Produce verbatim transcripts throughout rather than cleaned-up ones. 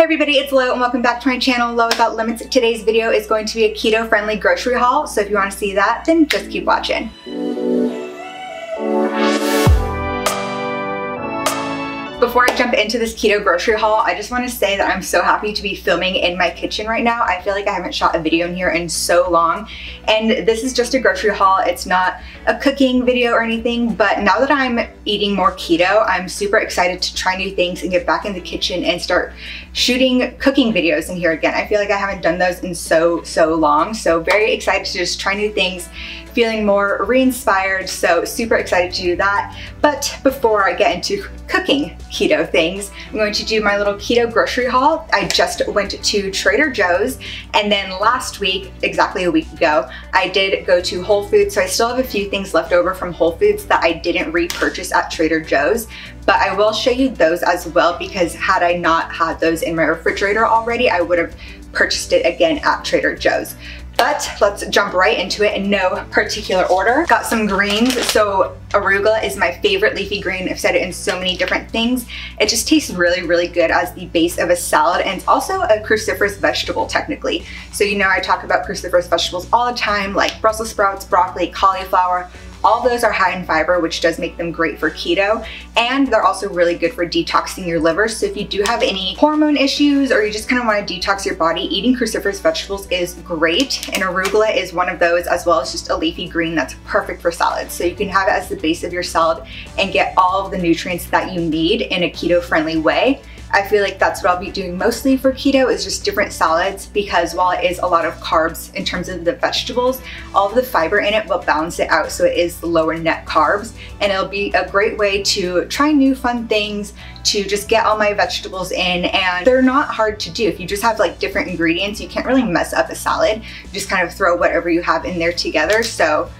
Hey everybody, it's Lo and welcome back to my channel, Lo Without Limits. Today's video is going to be a keto-friendly grocery haul, so if you want to see that, then just keep watching. Before I jump into this keto grocery haul, I just want to say that I'm so happy to be filming in my kitchen right now. I feel like I haven't shot a video in here in so long. And this is just a grocery haul. It's not a cooking video or anything, but now that I'm eating more keto, I'm super excited to try new things and get back in the kitchen and start shooting cooking videos in here again. I feel like I haven't done those in so, so long. So very excited to just try new things, feeling more re-inspired, so super excited to do that. But before I get into cooking keto things, I'm going to do my little keto grocery haul. I just went to Trader Joe's, and then last week, exactly a week ago, I did go to Whole Foods, so I still have a few things left over from Whole Foods that I didn't repurchase at Trader Joe's, but I will show you those as well, because had I not had those in my refrigerator already, I would have purchased it again at Trader Joe's. But let's jump right into it in no particular order. Got some greens. So arugula is my favorite leafy green. I've said it in so many different things. It just tastes really, really good as the base of a salad, and it's also a cruciferous vegetable technically. So you know I talk about cruciferous vegetables all the time, like Brussels sprouts, broccoli, cauliflower. All those are high in fiber, which does make them great for keto, and they're also really good for detoxing your liver. So if you do have any hormone issues or you just kind of want to detox your body, eating cruciferous vegetables is great, and arugula is one of those, as well as just a leafy green that's perfect for salads. So you can have it as the base of your salad and get all of the nutrients that you need in a keto-friendly way. I feel like that's what I'll be doing mostly for keto, is just different salads, because while it is a lot of carbs in terms of the vegetables, all of the fiber in it will balance it out, so it is lower net carbs, and it'll be a great way to try new fun things, to just get all my vegetables in, and they're not hard to do. If you just have like different ingredients, you can't really mess up a salad. You just kind of throw whatever you have in there together, so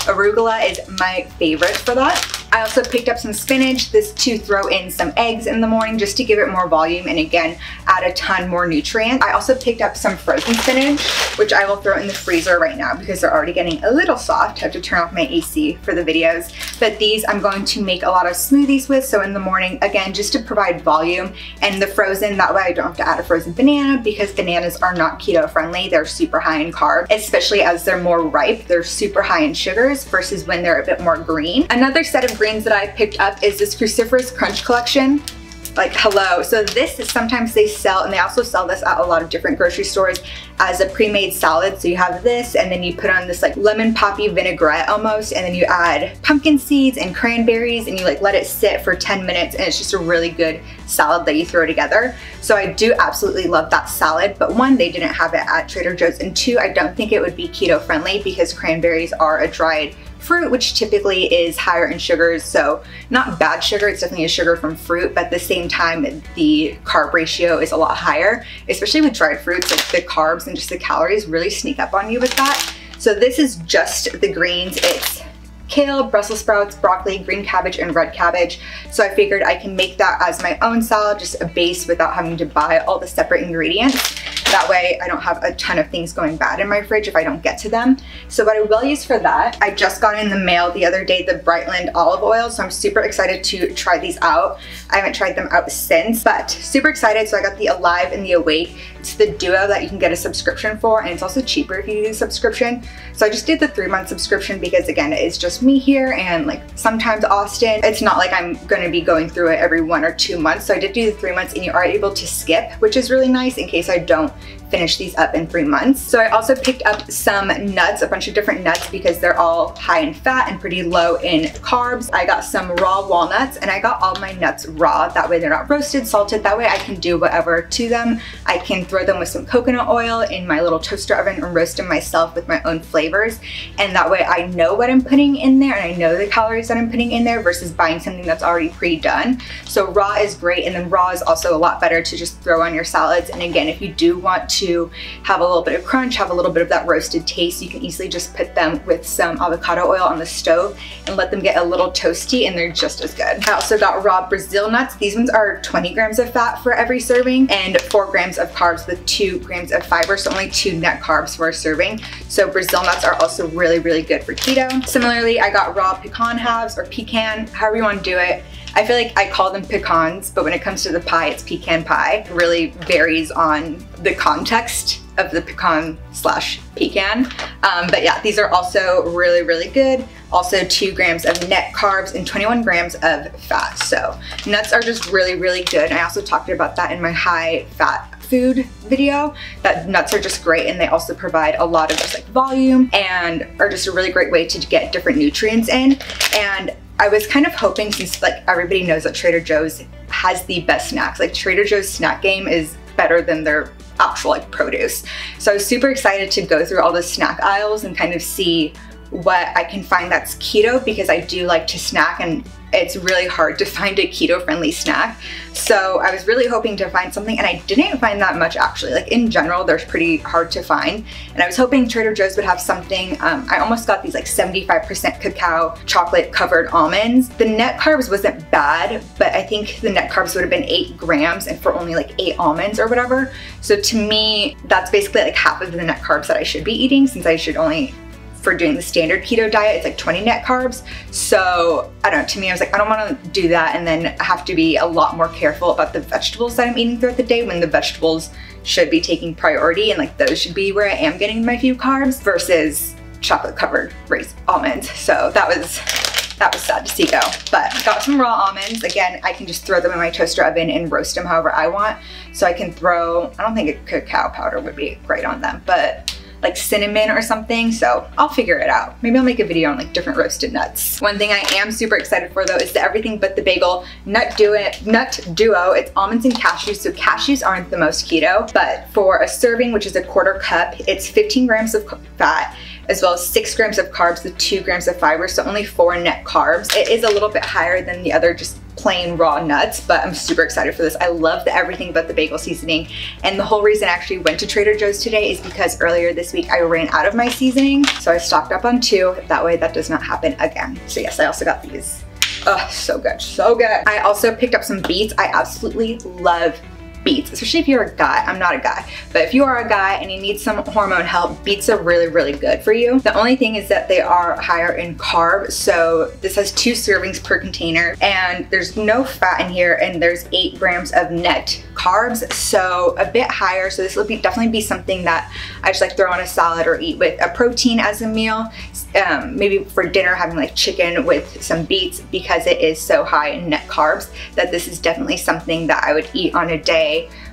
arugula is my favorite for that. I also picked up some spinach, this to throw in some eggs in the morning just to give it more volume and again, add a ton more nutrients. I also picked up some frozen spinach, which I will throw in the freezer right now because they're already getting a little soft. I have to turn off my A C for the videos, but these I'm going to make a lot of smoothies with. So in the morning, again, just to provide volume, and the frozen, that way I don't have to add a frozen banana, because bananas are not keto friendly. They're super high in carbs, especially as they're more ripe. They're super high in sugars versus when they're a bit more green. Another set of greens that I picked up is this cruciferous crunch collection. Like, hello. So this is, sometimes they sell, and they also sell this at a lot of different grocery stores as a pre-made salad. So you have this, and then you put on this like lemon poppy vinaigrette almost, and then you add pumpkin seeds and cranberries, and you like let it sit for ten minutes, and it's just a really good salad that you throw together. So I do absolutely love that salad, but one, they didn't have it at Trader Joe's, and two, I don't think it would be keto friendly because cranberries are a dried fruit, which typically is higher in sugars. So not bad sugar, it's definitely a sugar from fruit, but at the same time, the carb ratio is a lot higher, especially with dried fruits. Like the carbs and just the calories really sneak up on you with that. So this is just the greens. It's kale, Brussels sprouts, broccoli, green cabbage, and red cabbage. So I figured I can make that as my own salad, just a base without having to buy all the separate ingredients. That way I don't have a ton of things going bad in my fridge if I don't get to them. So what I will use for that, I just got in the mail the other day the Brightland olive oil, so I'm super excited to try these out. I haven't tried them out since, but super excited. So I got the Alive and the Awake. It's the duo that you can get a subscription for, and it's also cheaper if you do a subscription. So I just did the three month subscription because again, it's just me here and like sometimes Austin. It's not like I'm gonna be going through it every one or two months. So I did do the three months and you are able to skip, which is really nice in case I don't finish these up in three months. So I also picked up some nuts, a bunch of different nuts, because they're all high in fat and pretty low in carbs. I got some raw walnuts, and I got all my nuts raw. That way they're not roasted, salted. That way I can do whatever to them. I can throw them with some coconut oil in my little toaster oven and roast them myself with my own flavors. And that way I know what I'm putting in there, and I know the calories that I'm putting in there versus buying something that's already pre-done. So raw is great, and then raw is also a lot better to just throw on your salads. And again, if you do want to to have a little bit of crunch, have a little bit of that roasted taste, you can easily just put them with some avocado oil on the stove and let them get a little toasty, and they're just as good. I also got raw Brazil nuts. These ones are twenty grams of fat for every serving and four grams of carbs with two grams of fiber, so only two net carbs for a serving. So Brazil nuts are also really, really good for keto. Similarly, I got raw pecan halves, or pecan, however you want to do it. I feel like I call them pecans, but when it comes to the pie, it's pecan pie. It really varies on the context of the pecan slash pecan. Um, but yeah, these are also really, really good. Also two grams of net carbs and twenty-one grams of fat. So nuts are just really, really good. I also talked about that in my high fat food video, that nuts are just great, and they also provide a lot of just like volume and are just a really great way to get different nutrients in. And I was kind of hoping, since like everybody knows that Trader Joe's has the best snacks, like Trader Joe's snack game is better than their actual like produce. So I was super excited to go through all the snack aisles and kind of see what I can find that's keto, because I do like to snack and it's really hard to find a keto friendly snack. So I was really hoping to find something, and I didn't find that much actually. Like in general, they're pretty hard to find. And I was hoping Trader Joe's would have something. Um, I almost got these like seventy-five percent cacao chocolate covered almonds. The net carbs wasn't bad, but I think the net carbs would have been eight grams and for only like eight almonds or whatever. So to me, that's basically like half of the net carbs that I should be eating, since I should only, for doing the standard keto diet, it's like twenty net carbs. So I don't know, to me, I was like, I don't want to do that and then have to be a lot more careful about the vegetables that I'm eating throughout the day, when the vegetables should be taking priority, and like those should be where I am getting my few carbs versus chocolate covered raised almonds. So that was that was sad to see go. But I got some raw almonds. Again, I can just throw them in my toaster oven and roast them however I want. So I can throw, I don't think a cacao powder would be great on them, but like cinnamon or something. So I'll figure it out. Maybe I'll make a video on like different roasted nuts. One thing I am super excited for though is the Everything But the Bagel Nut Duo. Nut Duo. It's almonds and cashews. So cashews aren't the most keto, but for a serving, which is a quarter cup, it's fifteen grams of fat, as well as six grams of carbs with two grams of fiber, so only four net carbs. It is a little bit higher than the other just plain raw nuts, but I'm super excited for this. I love the Everything But the Bagel seasoning. And the whole reason I actually went to Trader Joe's today is because earlier this week I ran out of my seasoning, so I stocked up on two. That way that does not happen again. So yes, I also got these. Oh, so good, so good. I also picked up some beets. I absolutely love beets, especially if you're a guy. I'm not a guy, but if you are a guy and you need some hormone help, beets are really, really good for you. The only thing is that they are higher in carb. So this has two servings per container, and there's no fat in here, and there's eight grams of net carbs, so a bit higher. So this will be definitely be something that I just like throw on a salad or eat with a protein as a meal. Um, maybe for dinner, having like chicken with some beets, because it is so high in net carbs, that this is definitely something that I would eat on a day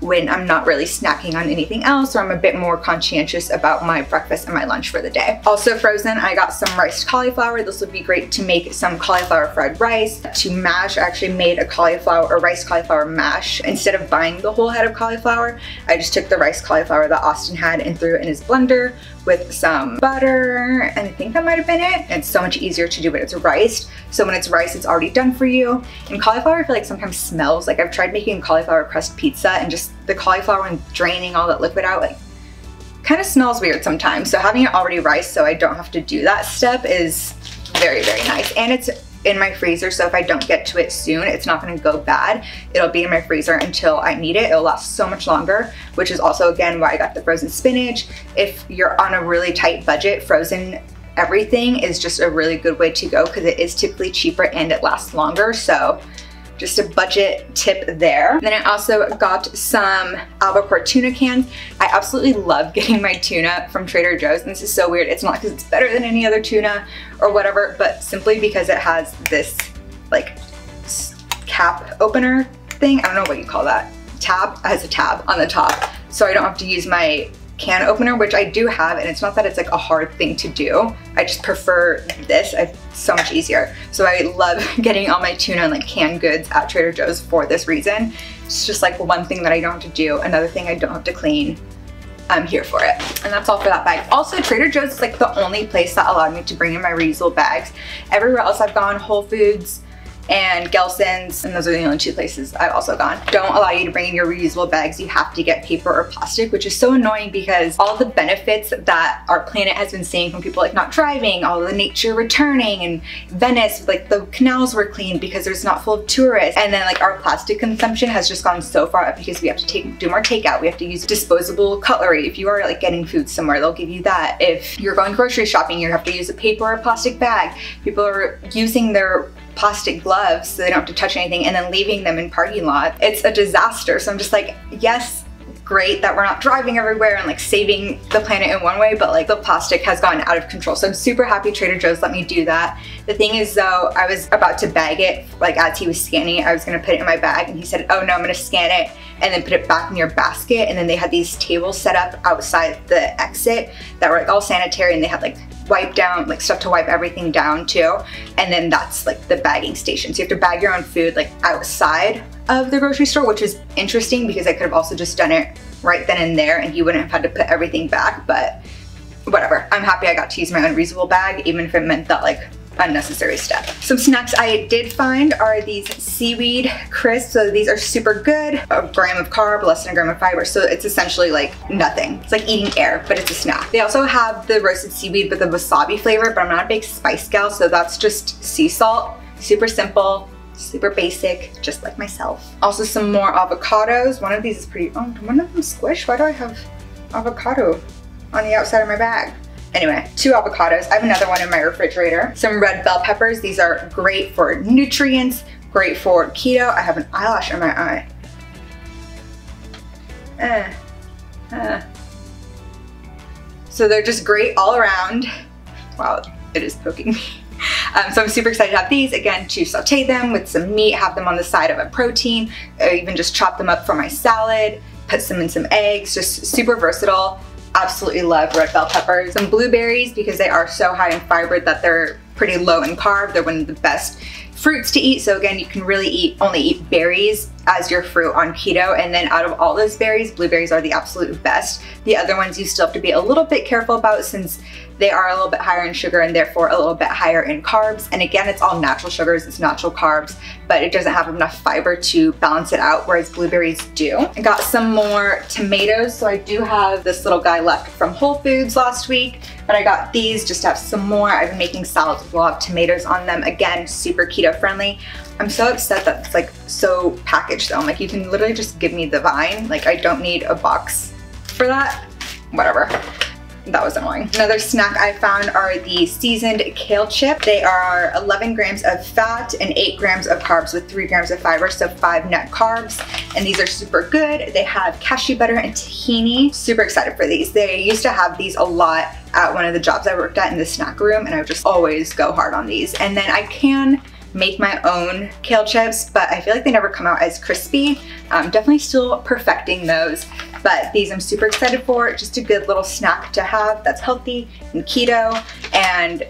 when I'm not really snacking on anything else, or I'm a bit more conscientious about my breakfast and my lunch for the day. Also frozen, I got some riced cauliflower. This would be great to make some cauliflower fried rice, to mash. I actually made a cauliflower or rice cauliflower mash. Instead of buying the whole head of cauliflower, I just took the rice cauliflower that Austin had and threw it in his blender with some butter, and I think that might have been it. It's so much easier to do when it's riced. So when it's riced, it's already done for you. And cauliflower, I feel like sometimes smells. Like I've tried making cauliflower crust pizza, and just the cauliflower and draining all that liquid out, like kind of smells weird sometimes. So having it already riced so I don't have to do that step is very, very nice. And it's in my freezer, so if I don't get to it soon, it's not going to go bad. It'll be in my freezer until I need it. It'll last so much longer, which is also again why I got the frozen spinach. If you're on a really tight budget, frozen everything is just a really good way to go, because it is typically cheaper and it lasts longer. So just a budget tip there. Then I also got some albacore tuna cans. I absolutely love getting my tuna from Trader Joe's, and this is so weird. It's not because it's better than any other tuna or whatever, but simply because it has this like cap opener thing. I don't know what you call that. Tab, has a tab on the top. So I don't have to use my can opener, which I do have, and it's not that it's like a hard thing to do. I just prefer this. It's so much easier. So I love getting all my tuna and like canned goods at Trader Joe's for this reason. It's just like one thing that I don't have to do, another thing I don't have to clean. I'm here for it. And that's all for that bag. Also, Trader Joe's is like the only place that allowed me to bring in my reusable bags. Everywhere else I've gone, Whole Foods and Gelson's, and those are the only two places I've also gone, don't allow you to bring in your reusable bags. You have to get paper or plastic, which is so annoying, because all the benefits that our planet has been seeing from people like not driving, all the nature returning, and Venice, like the canals were clean because there's not full of tourists. And then like our plastic consumption has just gone so far up, because we have to take, do more takeout. We have to use disposable cutlery. If you are like getting food somewhere, they'll give you that. If you're going grocery shopping, you have to use a paper or plastic bag. People are using their plastic gloves so they don't have to touch anything, and then leaving them in parking lot. It's a disaster. So I'm just like, yes, great that we're not driving everywhere and like saving the planet in one way, but like the plastic has gotten out of control. So I'm super happy Trader Joe's let me do that. The thing is though, I was about to bag it, like as he was scanning it, I was gonna put it in my bag, and he said, oh no, I'm gonna scan it and then put it back in your basket. And then they had these tables set up outside the exit that were like all sanitary, and they had like wipe down, like stuff to wipe everything down too. And then that's like the bagging station. So you have to bag your own food like outside of the grocery store, which is interesting because I could have also just done it right then and there and you wouldn't have had to put everything back, but whatever. I'm happy I got to use my own reusable bag, even if it meant that like unnecessary step. Some snacks I did find are these seaweed crisps. So these are super good. A gram of carb, less than a gram of fiber. So it's essentially like nothing. It's like eating air, but it's a snack. They also have the roasted seaweed with the wasabi flavor, but I'm not a big spice gal, so that's just sea salt. Super simple, super basic, just like myself. Also some more avocados. One of these is pretty, oh, one of them squished? Why do I have avocado on the outside of my bag? Anyway, two avocados. I have another one in my refrigerator. Some red bell peppers. These are great for nutrients, great for keto. I have an eyelash in my eye. Uh, uh. So they're just great all around. Wow, it is poking me. Um, so I'm super excited to have these, again, to saute them with some meat, have them on the side of a protein, or even just chop them up for my salad, put some in some eggs, just super versatile. Absolutely love red bell peppers. Some blueberries, because they are so high in fiber that they're pretty low in carb. They're one of the best fruits to eat. So again, you can really eat only eat berries as your fruit on keto. And then out of all those berries, blueberries are the absolute best. The other ones you still have to be a little bit careful about, since they are a little bit higher in sugar and therefore a little bit higher in carbs. And again, it's all natural sugars, it's natural carbs, but it doesn't have enough fiber to balance it out, whereas blueberries do. I got some more tomatoes. So I do have this little guy left from Whole Foods last week, but I got these just to have some more. I've been making salads with a lot of tomatoes on them. Again, super keto friendly. I'm so upset that it's like so packaged though. I'm like, you can literally just give me the vine. Like I don't need a box for that, whatever. That was annoying. Another snack I found are the seasoned kale chip. They are eleven grams of fat and eight grams of carbs with three grams of fiber, so five net carbs. And these are super good. They have cashew butter and tahini. Super excited for these. They used to have these a lot at one of the jobs I worked at in the snack room, and I would just always go hard on these. And then I can make my own kale chips, but I feel like they never come out as crispy. I'm definitely still perfecting those, but these I'm super excited for. Just a good little snack to have that's healthy and keto and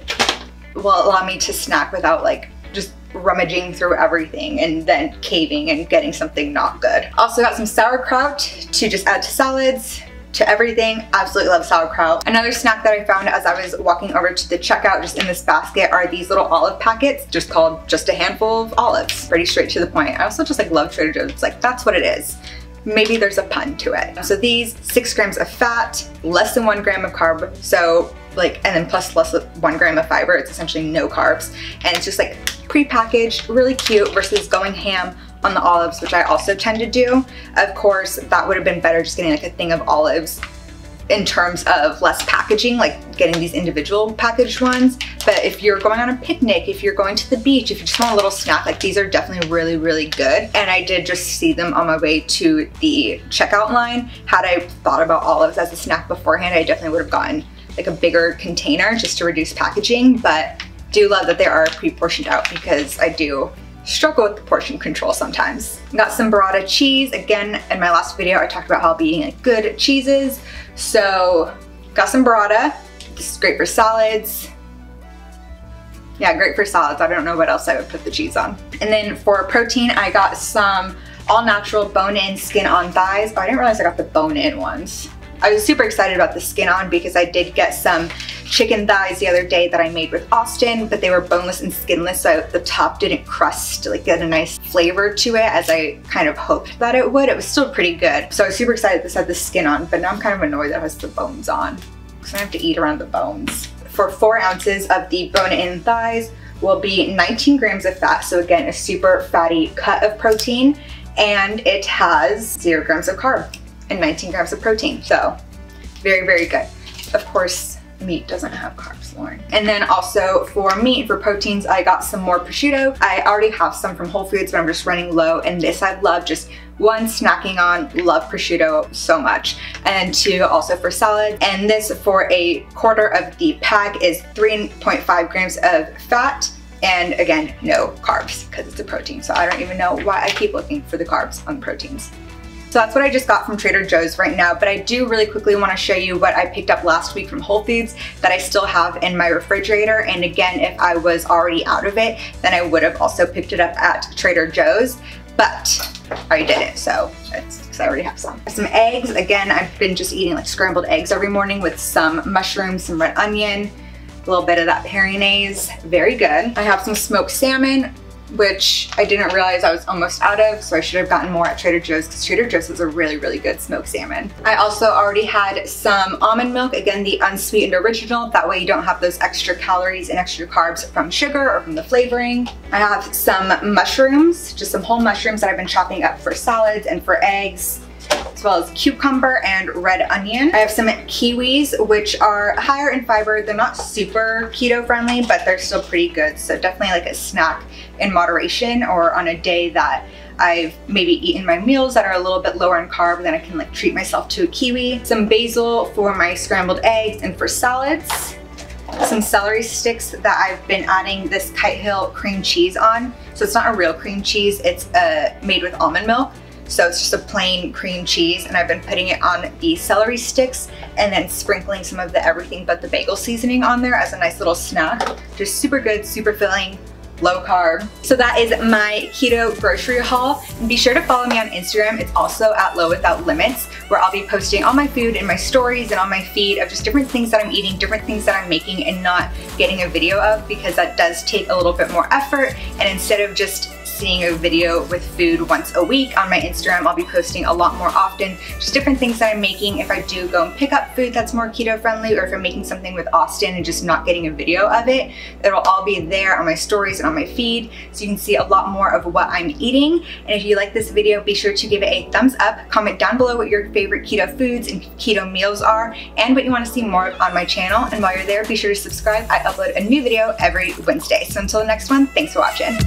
will allow me to snack without like just rummaging through everything and then caving and getting something not good. Also got some sauerkraut to just add to salads, to everything. Absolutely love sauerkraut. Another snack that I found as I was walking over to the checkout just in this basket are these little olive packets, just called Just a Handful of Olives. Pretty straight to the point. I also just like love Trader Joe's. It's like, that's what it is. Maybe there's a pun to it. So these, six grams of fat, less than one gram of carb, so like, and then plus less than one gram of fiber. It's essentially no carbs. And it's just like prepackaged, really cute, versus going ham on the olives, which I also tend to do. Of course, that would have been better just getting like a thing of olives in terms of less packaging, like getting these individual packaged ones. But if you're going on a picnic, if you're going to the beach, if you just want a little snack, like these are definitely really, really good. And I did just see them on my way to the checkout line. Had I thought about olives as a snack beforehand, I definitely would have gotten like a bigger container just to reduce packaging, but do love that they are pre-portioned out because I do struggle with the portion control sometimes. Got some burrata cheese. Again, in my last video, I talked about how I'll be eating like good cheeses. So got some burrata. This is great for salads. Yeah, great for salads. I don't know what else I would put the cheese on. And then for protein, I got some all natural bone-in skin-on thighs. Oh, I didn't realize I got the bone-in ones. I was super excited about the skin on because I did get some chicken thighs the other day that I made with Austin, but they were boneless and skinless, so the top didn't crust, like get a nice flavor to it as I kind of hoped that it would. It was still pretty good. So I was super excited this had the skin on, but now I'm kind of annoyed that it has the bones on because I have to eat around the bones. For four ounces of the bone-in thighs will be nineteen grams of fat. So again, a super fatty cut of protein, and it has zero grams of carb and nineteen grams of protein. So very, very good. Of course, meat doesn't have carbs, Lauren. And then also for meat, for proteins, I got some more prosciutto. I already have some from Whole Foods, but I'm just running low. And this I love, just one, snacking on, love prosciutto so much. And two, also for salad. And this for a quarter of the pack is three point five grams of fat. And again, no carbs because it's a protein. So I don't even know why I keep looking for the carbs on proteins. So that's what I just got from Trader Joe's right now, but I do really quickly want to show you what I picked up last week from Whole Foods that I still have in my refrigerator. And again, if I was already out of it, then I would have also picked it up at Trader Joe's, but I didn't, so it's because I already have some. Some eggs, again, I've been just eating like scrambled eggs every morning with some mushrooms, some red onion, a little bit of that Perinaise, very good. I have some smoked salmon, which I didn't realize I was almost out of, so I should have gotten more at Trader Joe's because Trader Joe's is a really, really good smoked salmon. I also already had some almond milk, again, the unsweetened original. That way you don't have those extra calories and extra carbs from sugar or from the flavoring. I have some mushrooms, just some whole mushrooms that I've been chopping up for salads and for eggs, as well as cucumber and red onion. I have some kiwis, which are higher in fiber. They're not super keto friendly, but they're still pretty good. So definitely like a snack in moderation, or on a day that I've maybe eaten my meals that are a little bit lower in carb, then I can like treat myself to a kiwi. Some basil for my scrambled eggs and for salads. Some celery sticks that I've been adding this Kite Hill cream cheese on. So it's not a real cream cheese, it's uh, made with almond milk. So it's just a plain cream cheese, and I've been putting it on the celery sticks and then sprinkling some of the everything but the bagel seasoning on there as a nice little snack. Just super good, super filling, low carb. So that is my keto grocery haul. And be sure to follow me on Instagram. It's also at Lo Without Limits, where I'll be posting all my food in my stories and on my feed of just different things that I'm eating, different things that I'm making and not getting a video of, because that does take a little bit more effort. And instead of just seeing a video with food once a week on my Instagram, I'll be posting a lot more often, just different things that I'm making. If I do go and pick up food that's more keto friendly, or if I'm making something with Austin and just not getting a video of it, it'll all be there on my stories and on my feed, so you can see a lot more of what I'm eating. And if you like this video, be sure to give it a thumbs up, comment down below what your favorite keto foods and keto meals are, and what you want to see more of on my channel. And while you're there, be sure to subscribe. I upload a new video every Wednesday. So until the next one, thanks for watching.